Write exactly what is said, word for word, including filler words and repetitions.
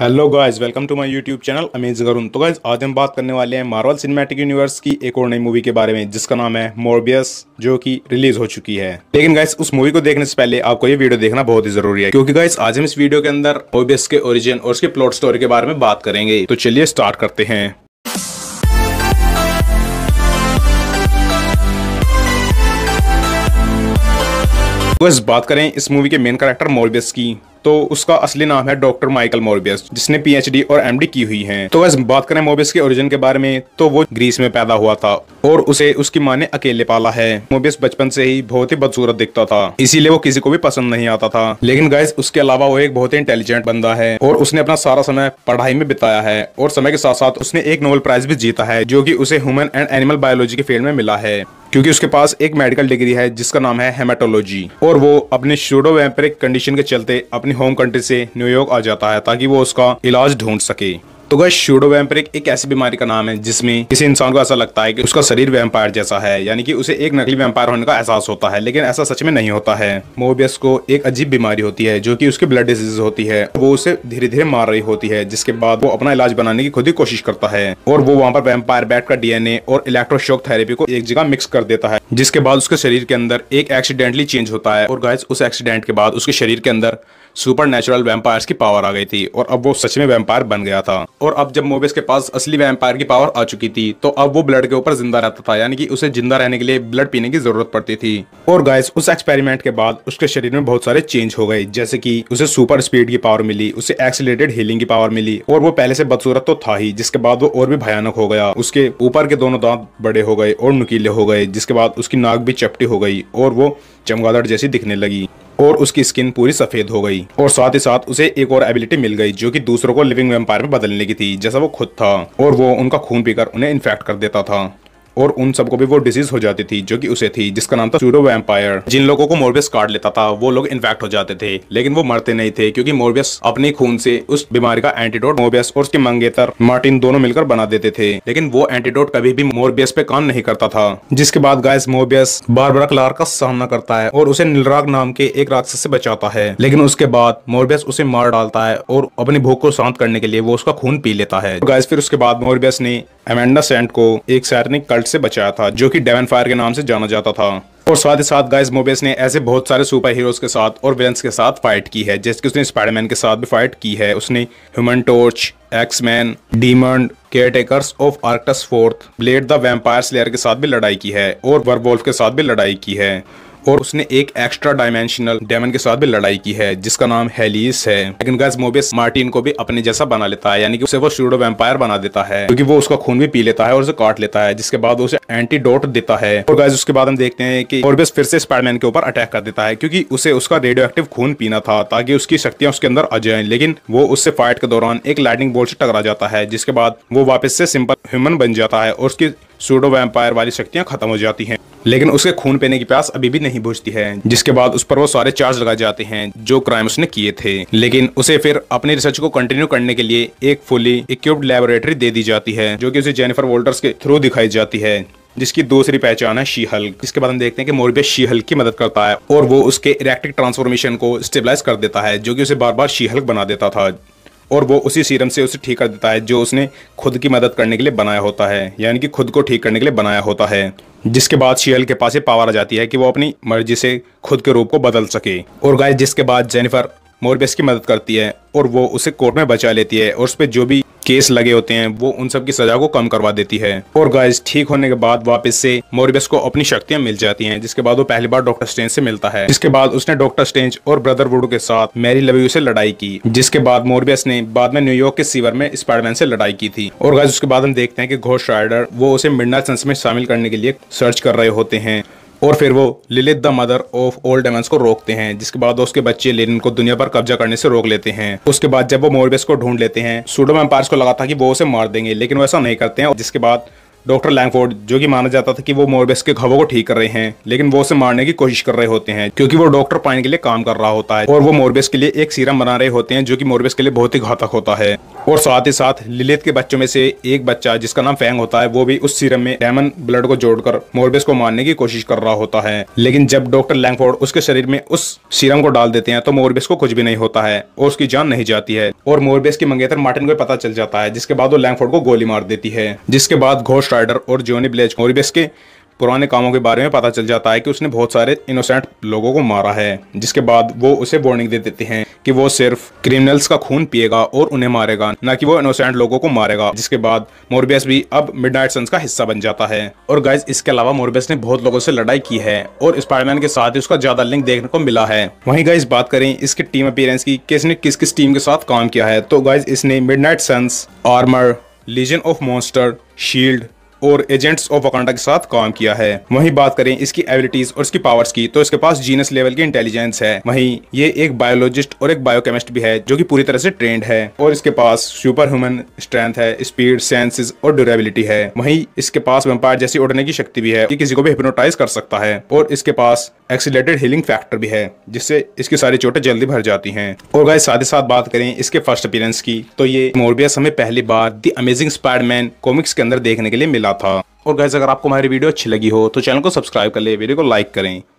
Hello guys, welcome to my YouTube channel amazing Arun. तो guys आज हम बात करने वाले हैं मार्वल सिनेमैटिक यूनिवर्स की एक और नई मूवी के बारे में जिसका नाम है मॉर्बियस, जो कि रिलीज हो चुकी है। लेकिन गाइस उस मूवी को देखने से पहले आपको ये वीडियो देखना बहुत ही जरूरी है, क्योंकि गाइस आज हम इस वीडियो के अंदर मॉर्बियस के ओरिजिन और उसके प्लॉट स्टोरी के बारे में बात करेंगे। तो चलिए स्टार्ट करते हैं। बस बात करें इस मूवी के मेन कैरेक्टर मॉर्बियस की, तो उसका असली नाम है डॉक्टर माइकल मॉर्बियस, जिसने पीएचडी और एमडी की हुई है। तो वैसे बात करें मॉर्बियस के ओरिजिन के बारे में, तो वो ग्रीस में पैदा हुआ था और उसे उसकी मां ने अकेले पाला है। मॉर्बियस बचपन से ही बहुत ही बदसूरत दिखता था, इसीलिए वो किसी को भी पसंद नहीं आता था। लेकिन गाइस उसके अलावा वो एक बहुत ही इंटेलिजेंट बंदा है और उसने अपना सारा समय पढ़ाई में बिताया है और समय के साथ साथ उसने एक नोबेल प्राइज भी जीता है, जो की उसे ह्यूमन एंड एनिमल बायोलॉजी के फील्ड में मिला है, क्योंकि उसके पास एक मेडिकल डिग्री है जिसका नाम है हेमाटोलॉजी। और वो अपने शूडो वैम्पिरिक कंडीशन के चलते अपनी होम कंट्री से न्यूयॉर्क आ जाता है ताकि वो उसका इलाज ढूंढ सके। तो गाइस शूडो वैम्पिरिक एक ऐसी बीमारी का नाम है जिसमें किसी इंसान को ऐसा लगता है कि उसका शरीर वैम्पायर जैसा है, यानी कि उसे एक नकली वैम्पायर होने का एहसास होता है, लेकिन ऐसा सच में नहीं होता है। मॉर्बियस को एक अजीब बीमारी होती है जो कि उसकी ब्लड डिजीज होती है, वो उसे धीरे धीरे मार रही होती है, जिसके बाद वो अपना इलाज बनाने की खुद ही कोशिश करता है और वो वहाँ पर वैम्पायर बैट का डीएनए और इलेक्ट्रोशॉक थेरेपी को एक जगह मिक्स कर देता है, जिसके बाद उसके शरीर के अंदर एक एक्सीडेंटली चेंज होता है। और गाइस उस एक्सीडेंट के बाद उसके शरीर के अंदर सुपर नेचुरल वैम्पायर्स की पावर आ गई थी और अब वो सच में वैम्पायर बन गया था। और अब जब मॉर्बियस के पास असली वैम्पायर की पावर आ चुकी थी, तो अब वो ब्लड के ऊपर जिंदा रहता था, यानी कि उसे जिंदा रहने के लिए ब्लड पीने की जरूरत पड़ती थी। और गाइस उस एक्सपेरिमेंट के बाद उसके शरीर में बहुत सारे चेंज हो गए, जैसे कि उसे सुपर स्पीड की पावर मिली, उसे एक्सीलरेटेड हीलिंग की पावर मिली और वो पहले से बदसूरत तो था ही, जिसके बाद वो और भी भयानक हो गया। उसके ऊपर के दोनों दांत बड़े हो गए और नुकीले हो गए, जिसके बाद उसकी नाक भी चपटी हो गई और वो चमगादड़ जैसी दिखने लगी और उसकी स्किन पूरी सफेद हो गई। और साथ ही साथ उसे एक और एबिलिटी मिल गई जो कि दूसरों को लिविंग वैम्पायर में बदलने की थी, जैसा वो खुद था, और वो उनका खून पीकर उन्हें इन्फेक्ट कर देता था और उन सबको भी वो डिजीज हो जाती थी जो कि उसे थी, जिसका नाम था सूडो वैम्पायर। जिन लोगों को मॉर्बियस काट लेता था वो लोग इन्फेक्ट हो जाते थे, लेकिन वो मरते नहीं थे, क्योंकि मॉर्बियस अपने खून से उस बीमारी का एंटीडोट मॉर्बियस और उसके मंगेतर मार्टिन दोनों मिलकर बना देते थे, लेकिन वो एंटीडोट कभी भी मॉर्बियस पे काम नहीं करता था। जिसके बाद गाइस मॉर्बियस बारबरा क्लार्क का सामना करता है और उसे नीलराज नाम के एक राक्षस से बचाता है, लेकिन उसके बाद मॉर्बियस उसे मार डालता है और अपनी भूख को शांत करने के लिए वो उसका खून पी लेता है। गाइस फिर उसके बाद मॉर्बियस ने अमेंडा सैंड को एक सैटनिक कल्ट से बचाया था जो कि डेवनफायर के नाम से जाना जाता था। और साथ ही साथ गाइस मॉर्बियस ने ऐसे बहुत सारे सुपर हीरोज के साथ और विलेंस के साथ फाइट की है, जैसे कि उसने स्पाइडरमैन के साथ भी फाइट की है, उसने human torch, X Men, demon, caretakers of Arcturus fourth, blade the vampire slayer के साथ भी लड़ाई की है और वर्वोल्फ के साथ भी लड़ाई की है और उसने एक एक्स्ट्रा डायमेंशनल डेमन के साथ भी लड़ाई की है जिसका नाम हेलियस है। लेकिन गाइस मॉर्बियस मार्टिन को भी अपने जैसा बना लेता है, यानी कि उसे वो शूडो वैम्पायर बना देता है, क्योंकि वो उसका खून भी पी लेता है और उसे काट लेता है, जिसके बाद उसे एंटीडोट देता है। और गाइस उसके बाद हम देखते हैं कि मॉर्बियस फिर से स्पाइडरमैन के ऊपर अटैक कर देता है, क्योंकि उसे उसका रेडियो एक्टिव खून पीना था ताकि उसकी शक्तियां उसके अंदर आ जाए, लेकिन वो उससे फाइट के दौरान एक लाइटनिंग बोल्ट से टकरा जाता है, जिसके बाद वो वापस से सिंपल ह्यूमन बन जाता है और उसकी सूडो वैम्पायर वाली शक्तियां खत्म हो जाती हैं, लेकिन उसके खून पीने की प्यास अभी भी नहीं बुझती है। जिसके बाद उस पर वो सारे चार्ज लगाए जाते हैं जो क्राइम उसने किए थे, लेकिन उसे फिर अपनी रिसर्च को कंटिन्यू करने के लिए एक फुली इक्विप्ड लैबोरेटरी दे दी जाती है जो कि उसे जेनिफर वॉल्टर्स के थ्रू दिखाई जाती है, जिसकी दूसरी पहचान है शी हल्क। इसके बाद हम देखते हैं कि मॉर्बियस शी हल्क की मदद करता है और वो उसके इलेक्ट्रिक ट्रांसफॉर्मेशन को स्टेबलाइज कर देता है जो कि उसे बार बार शी हल्क बना देता था, और वो उसी सीरम से उसे ठीक कर देता है जो उसने खुद की मदद करने के लिए बनाया होता है, यानी कि खुद को ठीक करने के लिए बनाया होता है। जिसके बाद शीहल्क के पास ये पावर आ जाती है कि वो अपनी मर्जी से खुद के रूप को बदल सके। और गाइस जिसके बाद जेनिफर मॉर्बियस की मदद करती है और वो उसे कोर्ट में बचा लेती है और उस पर जो भी केस लगे होते हैं वो उन सब की सजा को कम करवा देती है। और गाइस ठीक होने के बाद वापस से मॉर्बियस को अपनी शक्तियां मिल जाती हैं, जिसके बाद वो पहली बार डॉक्टर स्ट्रेंज से मिलता है। जिसके बाद उसने डॉक्टर स्ट्रेंज और ब्रदर वुड के साथ मैरी लव्यू से लड़ाई की, जिसके बाद मॉर्बियस ने बाद में न्यूयॉर्क के सीवर में स्पाइडरमैन से लड़ाई की थी। और गाइस उसके बाद हम देखते हैं कि घोस्ट राइडर वो उसे मिडनाइट सन्स में शामिल करने के लिए सर्च कर रहे होते हैं और फिर वो Lilith the mother of all Demons को रोकते हैं, जिसके बाद उसके बच्चे लेनिन को दुनिया पर कब्जा करने से रोक लेते हैं। उसके बाद जब वो मॉर्बियस को ढूंढ लेते हैं, सूडो वैम्पायर्स को लगा था कि वो उसे मार देंगे, लेकिन वो ऐसा नहीं करते हैं। जिसके बाद डॉक्टर लैंगफोर्ड, जो कि माना जाता था कि वो मॉर्बियस के घावों को ठीक कर रहे हैं, लेकिन वो उसे मारने की कोशिश कर रहे होते हैं, क्योंकि वो डॉक्टर पाइन के लिए काम कर रहा होता है और वो मॉर्बियस के लिए एक सीरम बना रहे होते हैं जो कि मॉर्बियस के लिए बहुत ही घातक होता है। और साथ ही साथ लिलिथ के बच्चों में से एक बच्चा जिसका नाम फैंग होता है, वो भी उस सीरम में डायमंड ब्लड को जोड़कर मॉर्बियस को मारने की कोशिश कर रहा होता है। लेकिन जब डॉक्टर लैंगफोर्ड उसके शरीर में उस सीरम को डाल देते हैं तो मॉर्बियस को कुछ भी नहीं होता है और उसकी जान नहीं जाती है और मॉर्बियस की मंगेतर मार्टिन को पता चल जाता है, जिसके बाद वो लैंगफोर्ड को गोली मार देती है। जिसके बाद घोस्ट राइडर और जॉनी ब्लेज मॉर्बियस के पुराने कामों के बारे में पता चल जाता है कि उसने बहुत सारे इनोसेंट लोगों को मारा है, जिसके बाद वो उसे वार्निंग दे देते हैं कि वो सिर्फ क्रिमिनल्स का खून पिएगा और उन्हें मारेगा, ना कि वो इनोसेंट लोगों को मारेगा। जिसके बाद मॉर्बियस भी अब मिडनाइट सन्स का हिस्सा बन जाता है। और गाइज, इसके अलावा मॉर्बियस ने बहुत लोगों से लड़ाई की है और स्पाइडरमैन के साथ ही उसका ज्यादा लिंक देखने को मिला है। वहीं गाइज, बात करें इसकी टीम अपीयरेंस की, किसने किस किस टीम के साथ काम किया है, तो गाइज इसने midnight sons, armour, legion of monster, shield और एजेंट्स ऑफ वकांडा के साथ काम किया है। वहीं बात करें इसकी एबिलिटीज और इसकी पावर्स की, तो इसके पास जीनस लेवल की इंटेलिजेंस है। वहीं ये एक बायोलॉजिस्ट और एक बायोकेमिस्ट भी है जो कि पूरी तरह से ट्रेंड है और इसके पास सुपर ह्यूमन स्ट्रेंथ है, स्पीड, सेंसेस और ड्यूरेबिलिटी है। वहीं इसके पास वैम्पायर जैसी उड़ने की शक्ति भी है कि किसी को भी हिप्नोटाइज कर सकता है और इसके पास एक्सीलरेटेड हीलिंग फैक्टर भी है, जिससे इसकी सारी चोटें जल्दी भर जाती हैं। और गाइस, साथ ही साथ बात करें इसके फर्स्ट अपीयरेंस की, तो ये मॉर्बियस हमें पहली बार द अमेजिंग स्पाइडरमैन कॉमिक्स के अंदर देखने के लिए मिला था। और गाइस, अगर आपको हमारी वीडियो अच्छी लगी हो तो चैनल को सब्सक्राइब कर ले, वीडियो को लाइक करें।